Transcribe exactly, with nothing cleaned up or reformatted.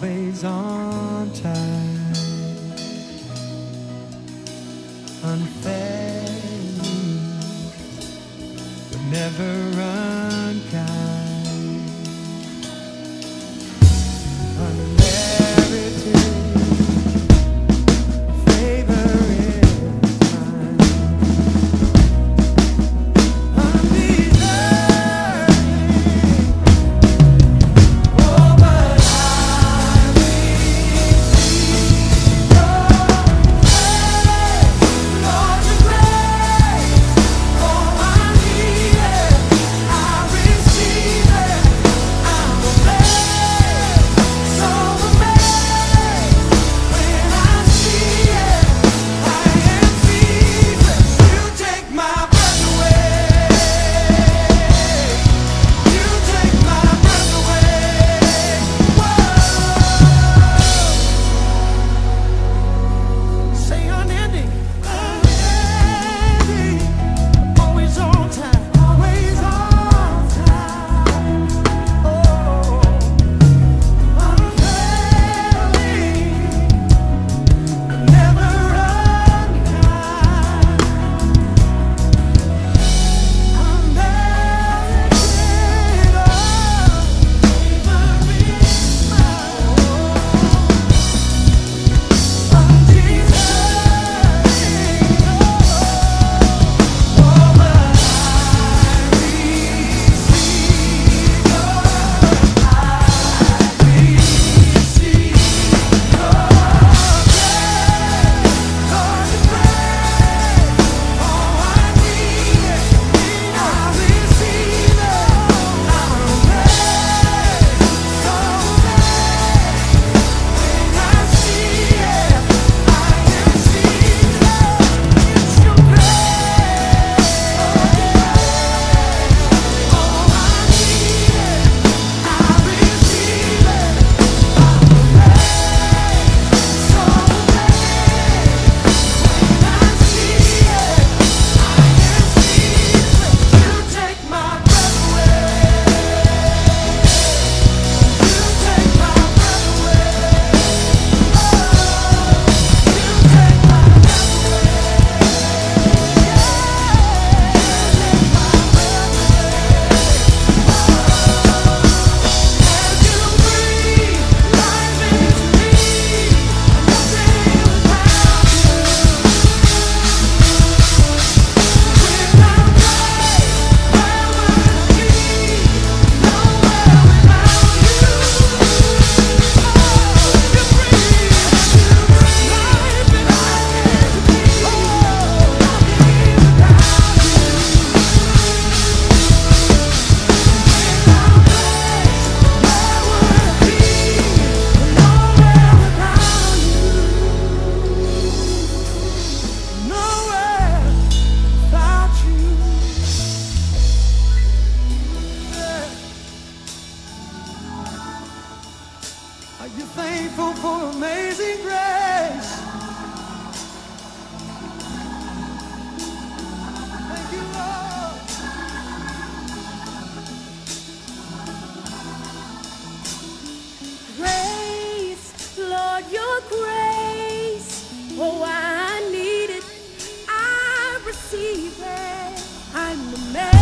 always on time. Unfair, but never unkind. Unmerited favor is mine. Undeserving, oh, but I receive your grace, Lord, your grace. All I needed, I receive it. I'm amazed, so amazed. When I see it, I am Jesus. You take my breath away. You take my breath away. Whoa. Say unending, unending, always on time, always on time. Oh, unfailing, never unkind. Nowhere without you. Yeah. Are you thankful for amazing grace? Thank you, Lord. Grace, Lord, your grace. Oh, I need it. I receive it. I'm amazed.